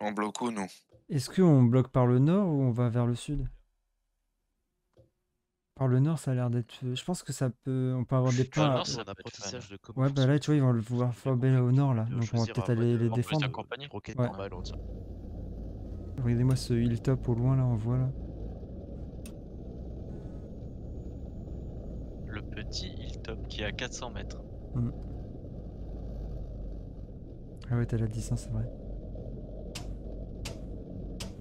On bloque où, nous? Est-ce qu'on bloque par le nord ou on va vers le sud? Par le nord, ça a l'air d'être... Je pense que ça peut... On peut avoir des plans... Nord, c'est un apprentissage de ouais, bah là, tu vois, ils vont le vouloir flamber au nord, là. Donc on va peut-être aller les défendre. Ouais. Regardez-moi ce hilltop au loin, là, on voit, là. Le petit hilltop qui est à 400 mètres. Mmh. Ah ouais, t'as la distance, c'est vrai.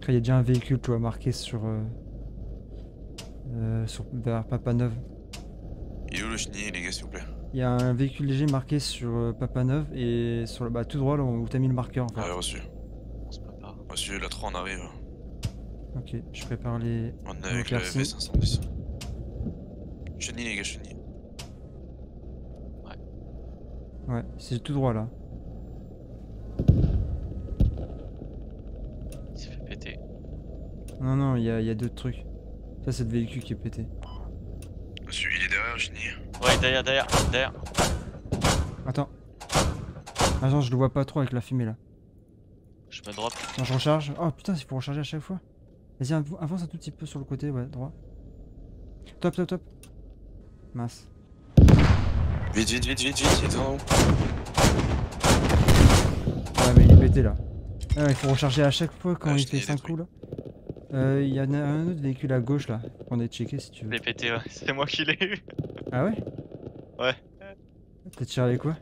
Il y a déjà un véhicule, tu vois, marqué sur... vers Papaneuve. Il est où le chenille, les gars, s'il vous plaît? Il y a un véhicule léger marqué sur Papaneuve et sur le bas tout droit là où t'as mis le marqueur. En fait. Ah, reçu. On se prépare. Reçu, là 3 on arrive. Ok, je prépare les. On est avec la V510. Chenille, les gars, chenille. Ouais. Ouais, c'est tout droit là. Il s'est fait péter. Non, non, il y a d'autres trucs. Ça, c'est le véhicule qui est pété. Monsieur, il est derrière, chenille. Ouais, derrière. Attends, je le vois pas trop avec la fumée là. Je me drop. Attends, je recharge. Oh putain, c'est pour recharger à chaque fois. Vas-y, avance un tout petit peu sur le côté, ouais, droit. Top. Mince. Vite, il est en haut. Ouais, mais il est pété là. Ah, il faut recharger à chaque fois quand il fait 5 coups là. Il y en a un autre véhicule à gauche là, qu'on a checké si tu veux. Je l'ai pété, ouais, c'est moi qui l'ai eu. Ah ouais? Ouais. T'as tiré avec quoi?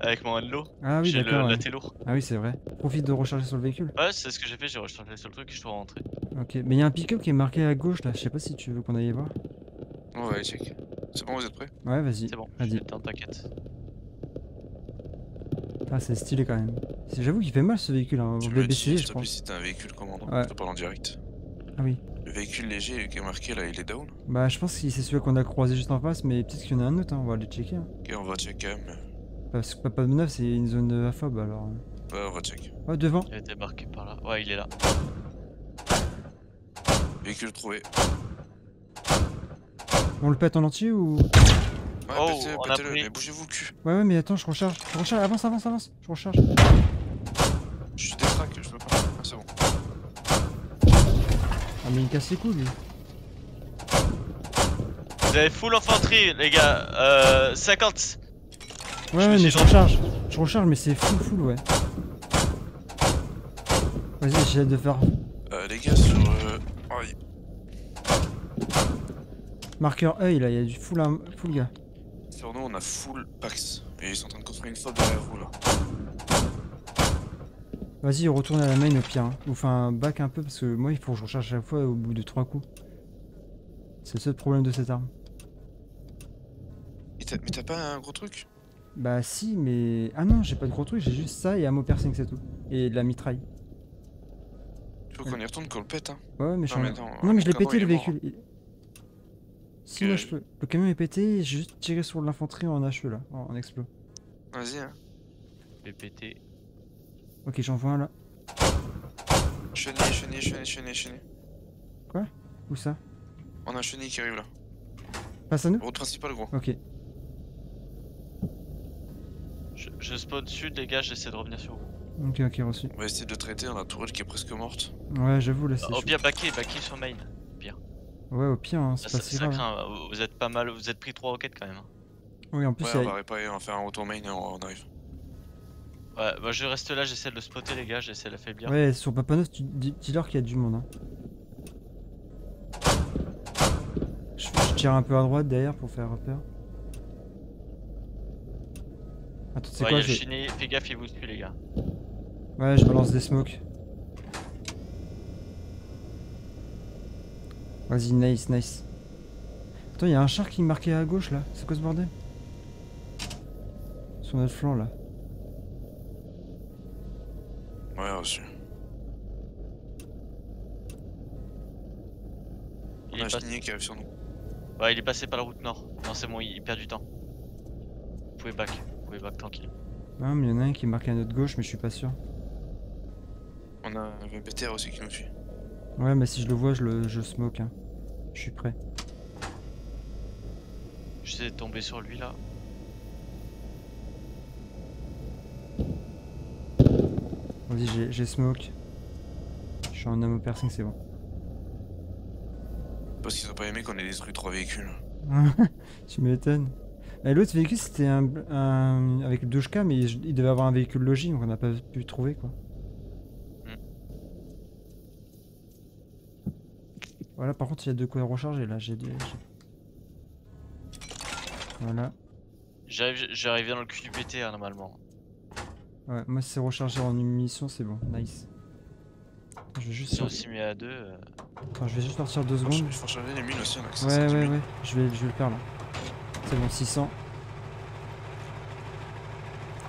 Avec mon handlo. Ah oui, d'accord. Ouais. La télé. Ah oui, c'est vrai. Profite de recharger sur le véhicule. Ouais, c'est ce que j'ai fait, j'ai rechargé sur le truc et je dois rentrer. Ok, mais il y a un pick-up qui est marqué à gauche là, je sais pas si tu veux qu'on aille voir. Ouais, check. C'est bon, vous êtes prêts? Ouais, vas-y. C'est bon, vas-y. T'inquiète. Ah, c'est stylé quand même. J'avoue qu'il fait mal ce véhicule, hein. On le BCG, je pense. C'était un véhicule commandant, ouais. Je te parle en direct. Ah oui. Le véhicule léger qui est marqué là, il est down? Bah, je pense que c'est celui qu'on a croisé juste en face, mais peut-être qu'il y en a un autre, hein. On va aller checker. Hein. Ok, on va checker, mais... Parce que Papaneuve, c'est une zone aphobe alors. Ouais, on va checker. Ouais, devant. Il a été marqué par là. Ouais, il est là. Véhicule trouvé. On le pète en entier ou... Ouais, oh, pétez-le, mais bougez-vous le cul. Ouais, mais attends, je recharge, avance, je recharge. Je suis détraque, je peux pas. Ah, c'est bon. Ah, mais il me casse les couilles, lui. Vous avez full infanterie, les gars. 50. Ouais, mais je recharge, mais c'est full, ouais. Vas-y, j'essaie de faire. Les gars, sur. Aïe. Marqueur œil, là, il y a du full gars. Sur nous on a full Pax et ils sont en train de construire une fob derrière vous là. Vas-y, retourne à la main au pire, hein. Enfin back un peu parce que moi il faut que je recharge à chaque fois au bout de 3 coups. C'est le seul problème de cette arme. Mais t'as pas un gros truc? Bah si mais... Ah non j'ai pas de gros truc, j'ai juste ça et un mot piercing c'est tout. Et de la mitraille. Il faut qu'on y retourne qu'on le pète hein. Ouais mais je l'ai pété le véhicule. Si, là, je peux. Le camion est pété, j'ai juste tiré sur l'infanterie en HE là, en explos. Vas-y, hein. Je vais péter. Ok, j'en vois un là. Chenille. Quoi? Où ça? On a un chenille qui arrive là. Passe à nous? Route principale, gros. Ok. Je spawn sud, les gars, j'essaie de revenir sur vous. Ok, reçu. On va essayer de traiter, on a tourelle qui est presque morte. Ouais, j'avoue, là c'est. Oh, bien baqué sur main. Ouais, au pire, hein, c'est pas si grave. Vous êtes pas mal, vous êtes pris 3 roquettes quand même. Oui, en plus, ouais, on va réparer, on va faire un retour main et on arrive. Ouais, bah je reste là, j'essaie de le spotter, les gars, j'essaie de l'affaiblir. Ouais, sur Papaneuve, tu dis-leur qu'il y a du monde. Hein. Je tire un peu à droite derrière pour faire repère. Attends, c'est ouais, quoi y a le chenille, fais gaffe, il vous tue, les gars. Ouais, je balance des smokes. Vas-y, nice. Attends, y'a un char qui est marqué à gauche là. C'est quoi ce bordel? Sur notre flanc là. Ouais, reçu. On a Chenille qui arrive sur nous. Ouais, il est passé par la route nord. Non, c'est bon, il perd du temps. Vous pouvez back tranquille. Non, mais y'en a un qui est marqué à notre gauche, mais je suis pas sûr. On a un VPTR aussi qui nous suit. Ouais, mais si je le vois, je smoke. Hein. Je suis prêt. J'essaie de tomber sur lui là. Vas-y, j'ai smoke. Je suis un homme au piercing, c'est bon. Parce qu'ils ont pas aimé qu'on ait détruit 3 véhicules. Tu m'étonnes. L'autre véhicule c'était un avec le 12K, mais il devait avoir un véhicule logis, donc on n'a pas pu le trouver quoi. Voilà, par contre il y a de quoi recharger là, j'ai des... Voilà. J'arrive dans le QPTR normalement. Ouais, moi c'est rechargé en munitions, c'est bon, nice. Je vais juste... aussi mis à 2... Attends, je vais juste partir 2 secondes. Il faut recharger les mines aussi, Max. Ouais, ouais, ouais, je vais le faire là. C'est bon, 600.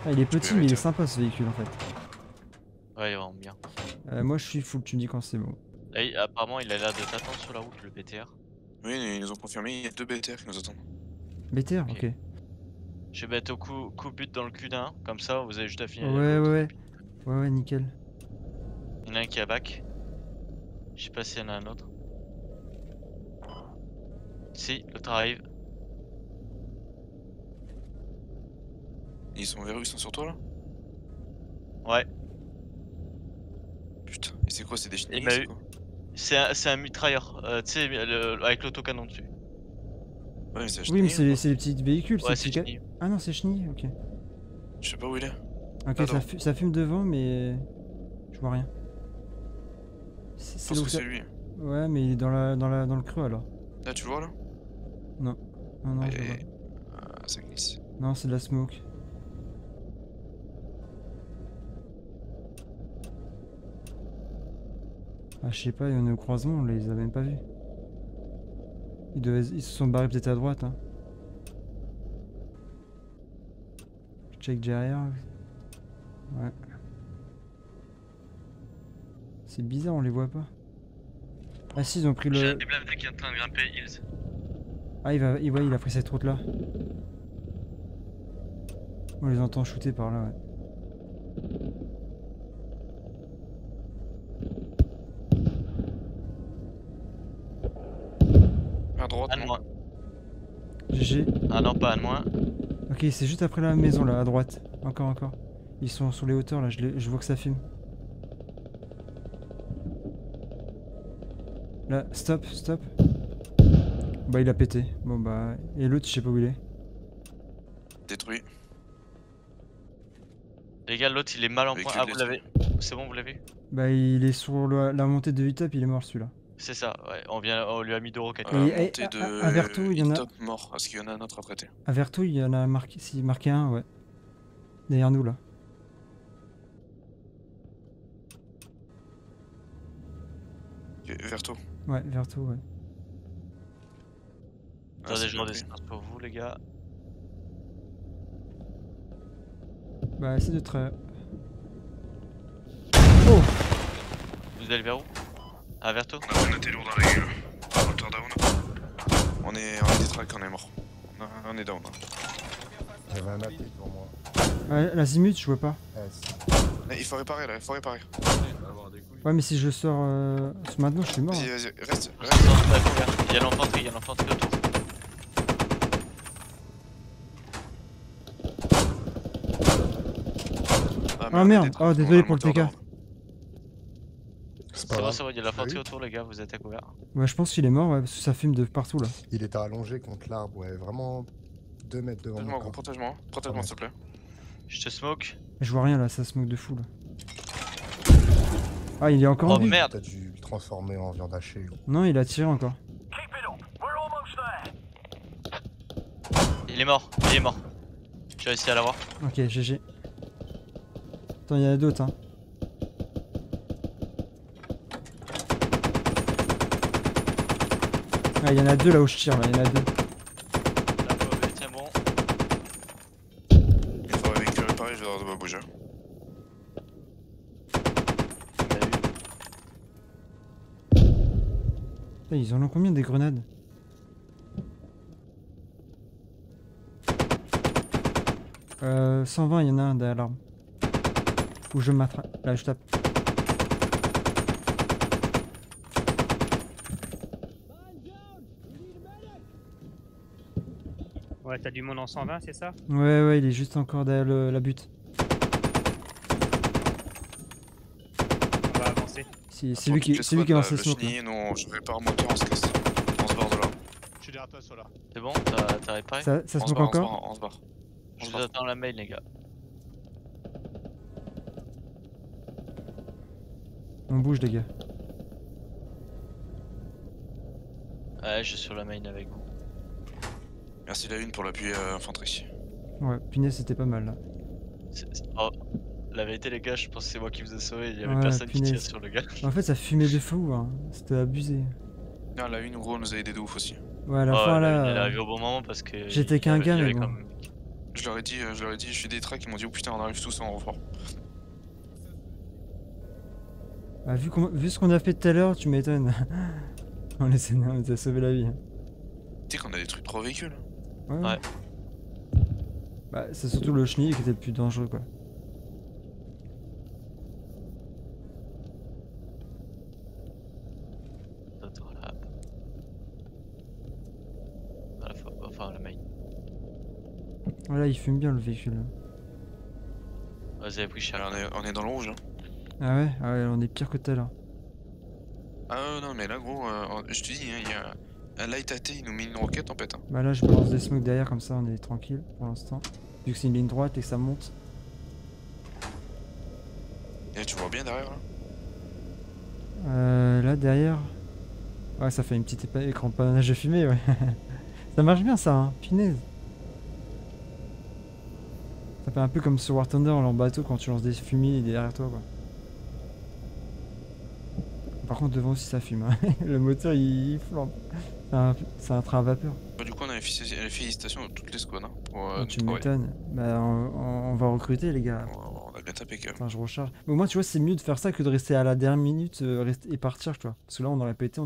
Ah, il est petit mais il est sympa ce véhicule en fait. Ouais, il est vraiment bien. Moi je suis full, tu me dis quand c'est bon. Et apparemment il a l'air de t'attendre sur la route le BTR. Oui ils nous ont confirmé, il y a 2 BTR qui nous attendent. BTR ok. Je vais mettre au coup but dans le cul d'un, comme ça vous avez juste à finir. Ouais nickel. Il y en a un qui a back. Je sais pas s'il y en a un autre. Si, l'autre arrive. Ils sont vers eux, ils sont sur toi là? Ouais. Putain, et c'est quoi? C'est des chenilles? C'est un mitrailleur, tu sais, avec l'autocanon dessus. Ouais, mais c'est chenille. Oui, mais c'est des petits véhicules, ouais, c'est chenille. Ah non, c'est chenille, ok. Je sais pas où il est. Ok, ça fume devant, mais. Je vois rien. Je pense que c'est lui. Ouais, mais il est dans le creux alors. Là, tu le vois là? Non. Non, non, je vois. Ah, ça glisse. Non, c'est de la smoke. Ah, je sais pas, il y en a au croisement, on les a même pas vus. Ils se sont barrés peut-être à droite. Hein. Je check derrière. Ouais. C'est bizarre, on les voit pas. Ah, si, ils ont pris le. J'ai un déblabdé qui est en train de grimper Hills. Ah, ouais, il a pris cette route là. On les entend shooter par là, ouais. Droite, un de moins. GG. Ah non, pas un de moins. Ok, c'est juste après la maison là, à droite. Encore. Ils sont sur les hauteurs là, je vois que ça fume. Là, stop. Bah, il a pété. Bon bah. Et l'autre, je sais pas où il est. Détruit. Les gars, l'autre il est mal en point. Ah, vous l'avez. C'est bon, vous l'avez. Bah, il est sur la montée de Utah, puis il est mort celui-là. C'est ça, ouais, on lui a mis 2 roquettes. À Vertou, il y en a. Top mort, parce qu'il y en a un autre à traiter. À Vertou, il y en a marqué un, ouais. Derrière nous là. Vertou. Ouais, Vertou, ouais. Attendez, je m'en désespère pour vous, les gars. Bah, essayez de traiter. Oh! Vous allez vers où? Ah, Verto. On a été lourd dans la gueule. Moteur down. On est détraqué, on est mort. On est down. J'avais un AP pour moi. Ouais, l'azimut, je vois pas. Ouais, il faut réparer là, Ouais, mais si je sors maintenant, je suis mort. Vas-y, reste. Il y a l'infanterie, autour. Ah merde, oh désolé pour le TK. C'est bon, il y a de l'infanterie autour, les gars, vous êtes à couvert. Ouais, je pense qu'il est mort, ouais, parce que ça fume de partout là. Il était allongé contre l'arbre, ouais, vraiment 2 mètres devant moi. Protège-moi, s'il te plaît. Je te smoke. Je vois rien là, ça smoke de fou là. Ah, il est encore en vie. Oh merde! T'as dû le transformer en viande hachée. Non, il a tiré encore. Il est mort. J'ai réussi à l'avoir. Ok, GG. Attends, il y en a d'autres, hein. Ah, il y en a 2 là où je tire, là, il y en a 2. Là, tiens bon. Il faut avec le pareil, je vais devoir bouger. Putain, ils en ont combien des grenades? Euh, 120, il y en a un derrière l'arbre. Où je m'attrape. Là, je tape. Ouais, t'as du monde en 120, c'est ça? Ouais, il est juste encore derrière la butte. On va avancer TP. C'est lui qui est lancé ce smoke. Non, je vais pas remonter, on se casse. On se barre de là. Je suis derrière toi, Sola. C'est bon, t'as réparé? Ça smoke encore? On se barre. Je vous attends la mail, les gars. On bouge, les gars. Ouais, je suis sur la main avec vous. Merci la lune pour l'appui infanterie. Ouais, punaise, c'était pas mal là. Oh, la vérité, les gars, je pense que c'est moi qui vous ai sauvé. Il y avait personne qui tire sur le gars. En fait, ça fumait de fou, hein. C'était abusé. Non, la lune, gros, nous a aidé de ouf aussi. Ouais, à la fin là. Il est arrivé au bon moment parce que. J'étais qu'un gars, mais bon. Même... Je leur ai dit, je suis des tracks, ils m'ont dit, oh putain, on arrive tous en renfort. Bah, vu ce qu'on a fait tout à l'heure, tu m'étonnes. On les a sauvé la vie. Tu sais qu'on a des trucs trop véhicules. Ouais. Bah, c'est surtout le chenille qui était le plus dangereux, quoi. Enfin, la main. Voilà, il fume bien le véhicule. Vas-y, pris cher. On est dans le rouge, hein. Ah ouais, on est pire que tout à l'heure. Ah non mais là gros, je te dis, il y a un light AT, il nous met une roquette en pète. Hein. Bah là je balance des smokes derrière comme ça on est tranquille pour l'instant. Vu que c'est une ligne droite et que ça monte. Et tu vois bien derrière là? Là derrière... Ouais ça fait une petite écran panache de fumée ouais. Ça marche bien ça hein, punaise. Ça fait un peu comme sur War Thunder en bateau quand tu lances des fumées derrière toi quoi. Par contre devant aussi ça fume, hein. Le moteur il flambe, c'est un train à vapeur. Bah, du coup on a les félicitations de toutes les squads hein, pour, tu m'étonnes, bah on va recruter les gars. On a bien tapé quand même. Attends, je recharge. Mais au moins tu vois c'est mieux de faire ça que de rester à la dernière minute et partir tu vois. Parce que là on aurait pété.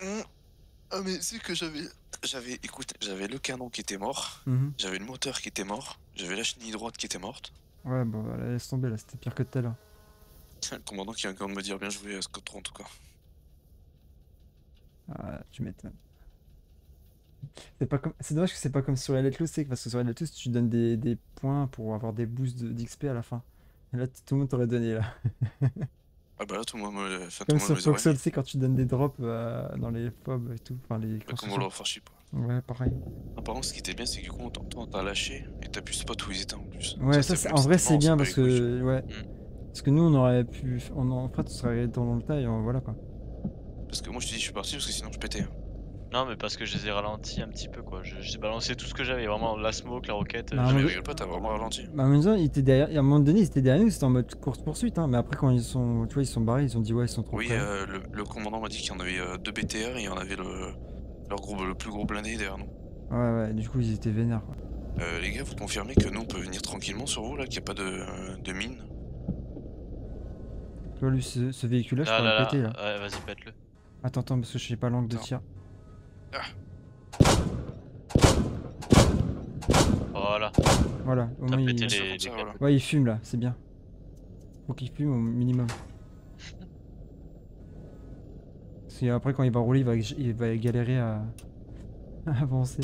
Ah mais c'est que j'avais le canon qui était mort, j'avais le moteur qui était mort, j'avais la chenille droite qui était morte. Ouais bon bah, laisse tomber là, c'était pire que tout à l'heure. Le commandant qui vient encore de me dire bien joué à Scottron en tout cas. Ah, tu m'étonnes. C'est comme... dommage que c'est pas comme sur Elite Lost, parce que sur Elite Lost tu donnes des points pour avoir des boosts d'XP à la fin. Et là tout le monde t'aurait donné là. Ah bah là tout le monde me fait. Comme sur Foxhole c'est quand tu donnes des drops dans les pubs et tout. Enfin les. Comme on l'a franchi pas. Ouais, pareil. Apparemment, ce qui était bien, c'est que du coup, on t'a lâché et t'as pu spot où ils étaient en plus. Ouais, ça en vrai c'est bien parce que. Ouais. Parce que nous on aurait pu. En fait on serait dans le tas et voilà quoi. Parce que moi je te dis je suis parti parce que sinon je pétais. Non mais parce que je les ai ralentis un petit peu quoi. J'ai balancé tout ce que j'avais, vraiment la smoke, la roquette. Bah, je rigole pas, t'as vraiment ralenti. Bah en même temps, ils étaient derrière. Et à un moment donné ils étaient derrière nous, c'était en mode course poursuite hein. Mais après quand ils sont. Tu vois ils sont barrés, ils ont dit ouais ils sont trop. Oui le commandant m'a dit qu'il y en avait deux BTR et il y en avait le plus gros blindé derrière nous. Ouais du coup ils étaient vénères quoi. Les gars vous confirmez que nous on peut venir tranquillement sur vous là, qu'il n'y a pas de mine. Tu vois, lui, ce véhicule là, je peux le péter là. Ouais, vas-y, pète-le. Attends, parce que je sais pas l'angle de tir. Voilà. Voilà, au moins il... Ouais, il fume là, c'est bien. Faut qu'il fume au minimum. Parce qu'après, quand il va rouler, il va galérer à avancer.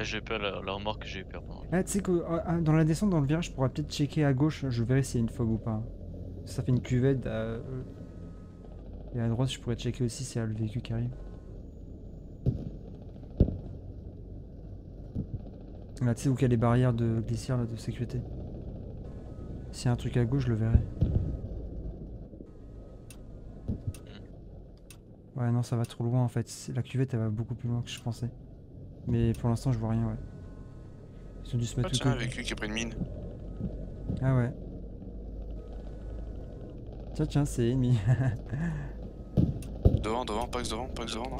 J'ai peur, la remorque que j'ai eu peur. Ah, tu sais que dans la descente, dans le virage, je pourrais peut-être checker à gauche, je verrai s'il y a une fog ou pas. Ça fait une cuvette et à droite je pourrais checker aussi s'il y a le véhicule qui arrive. Là tu sais où qu'il y a les barrières de glissière là, de sécurité. S'il y a un truc à gauche je le verrai. Ouais non ça va trop loin en fait, la cuvette elle va beaucoup plus loin que je pensais. Mais pour l'instant je vois rien ouais. Ils ont dû se mettre tout. Un véhicule qui a pris une mine. Ah ouais. Tiens, c'est ennemi. Devant, Pax devant, non.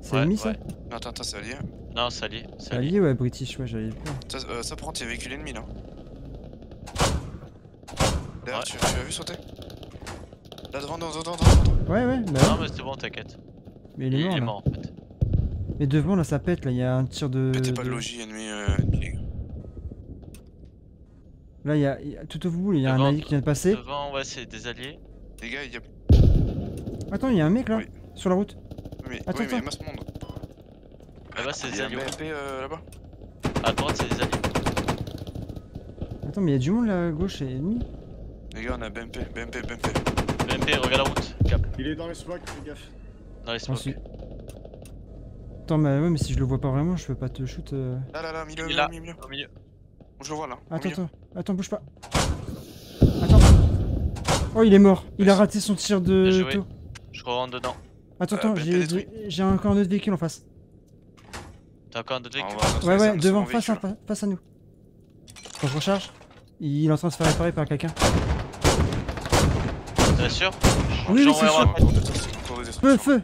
C'est ennemi ça ? Non, attends, c'est allié. Non, c'est allié. C'est allié, ouais, British, ouais, j'allais le prendre. Ça prend tes véhicules ennemis là. Derrière, ouais. tu as vu sauter ? Là, devant. Ouais, mais. Non, mais c'est bon, t'inquiète. Mais il est mort en fait. Mais devant là, ça pète là, il y a un tir de. Pétez pas le logis ennemi. Là, il y a tout au bout, il y a un allié qui vient de passer. Devant, ouais, c'est des alliés. Les gars, il y a. Attends, il y a un mec là, oui. Sur la route. Mais, attends, mais masse monde. Là-bas, c'est des alliés. Là-bas. À droite, c'est des alliés. Attends, mais il y a du monde là à gauche et ennemi. Les Les gars, on a BMP, BMP, BMP. BMP, regarde la route, cap. Il est dans les smokes, fais gaffe. Dans les smokes. Attends, mais ouais, mais si je le vois pas vraiment, je peux pas te shoot. Là, là, là, milieu, milieu, milieu. Au milieu. Je le vois là. Attends, attends, attends, bouge pas. Attends. Oh, il est mort. Il a raté son tir de taux. Je rentre dedans. Attends, attends, j'ai encore un autre véhicule en face. T'as encore un autre véhicule? Ouais, ouais, devant, face à nous. Quand je recharge, il est en train de se faire réparer par quelqu'un. T'es sûr? Oui, oui, c'est sûr. Feu, feu.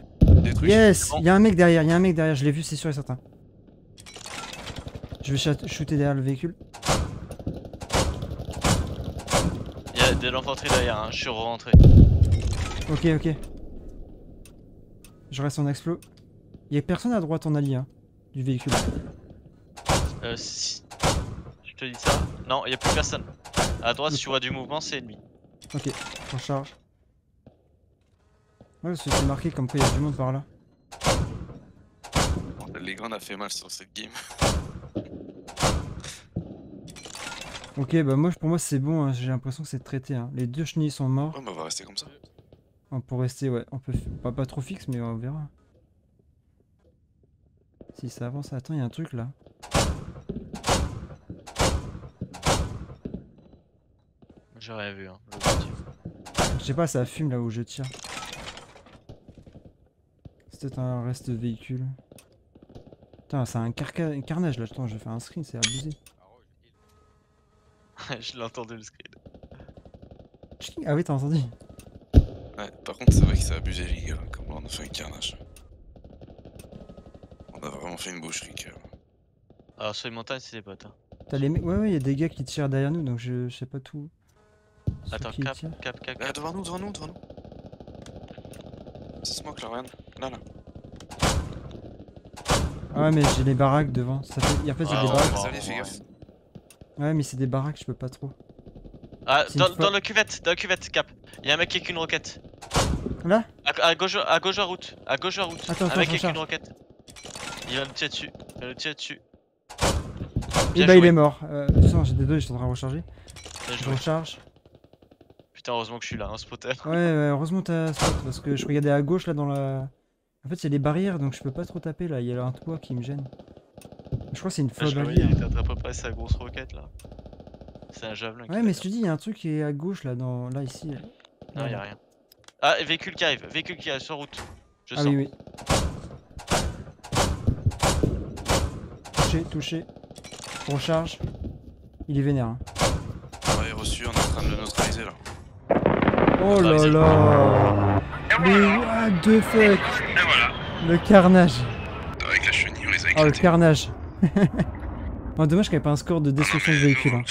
Yes, il y a un mec derrière, il y a un mec derrière, je l'ai vu, c'est sûr et certain. Je vais shooter derrière le véhicule. Il y a de l'infanterie derrière, hein. Je suis rentré. Ok, ok. Je reste en explos. Il y a personne à droite en allié, hein, du véhicule. Si. Je te dis ça. Non, il y a plus personne. À droite, si tu vois du mouvement, c'est ennemi. Ok, on charge. Ouais, parce que c'est marqué comme quoi il y a du monde par là. Les gars, on a fait mal sur cette game. Ok, bah moi pour moi c'est bon, hein, j'ai l'impression que c'est traité. Hein. Les deux chenilles sont morts. Ouais, bah on va rester comme ça. On peut rester, ouais, on peut pas trop fixe, mais on verra. Si ça avance, attends, il y a un truc là. J'ai rien vu, hein. Je sais pas, ça fume là où je tire. C'est peut-être un reste de véhicule. Putain, c'est un carnage là, attends, je vais faire un screen, c'est abusé. Je l'ai entendu le screen. Ah oui, t'as entendu? Ouais, par contre, c'est vrai que c'est abusé, les gars. Comme là, on a fait un carnage. On a vraiment fait une boucherie, gars. Alors, sur les montagnes, c'est des potes. Hein. T'as les mecs. Ouais, ouais, y'a des gars qui tirent derrière nous, donc je sais pas tout. Attends, cap, cap, cap, cap. Ah, devant nous, devant nous, devant nous. C'est smoke là, regarde. Là, là. Ah, ouais, mais j'ai les baraques devant. Ça fait... Y'a pas des baraques. Allez, fais gaffe. Ouais, mais c'est des baraques, je peux pas trop. Ah, dans la cuvette, cap. Y'a un mec qui est qu'une roquette. Là? À gauche à route, Attends, un mec qui est qu'une roquette. Il va le tirer dessus, Et bah il est mort. Putain, j'ai des deux, j'étais en train de recharger. Je recharge. Putain, heureusement que je suis là, hein, spotter. Ouais, heureusement t'as spot, parce que je regardais à gauche là dans la... En fait, il y a des barrières, donc je peux pas trop taper là, il y a un toit qui me gêne. Je crois que c'est une flotte. Il t'attrape pas sa grosse roquette là. C'est un javelin. Ouais, mais si tu dis, il y a un truc qui est à gauche là, dans là ici. Là. Non, il y a rien. Ah, véhicule qui arrive sur route. Je sens. Ah oui, oui. Touché, Recharge. Il est vénère. Hein. Ouais, reçu, on est en train de le neutraliser là. Oh là là. Mais what the fuck. Et voilà. Le carnage. Avec la chenille, on les a éclatés. Oh, le carnage. Oh, dommage qu'il n'y ait pas un score de destruction de véhicule. Hein.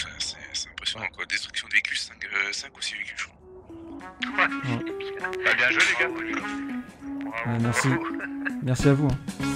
C'est impressionnant quoi, destruction de véhicule, 5 ou 6 véhicules je crois. Ouais. Bah, bien joué les gars. Bravo. Merci. Merci à vous. Hein.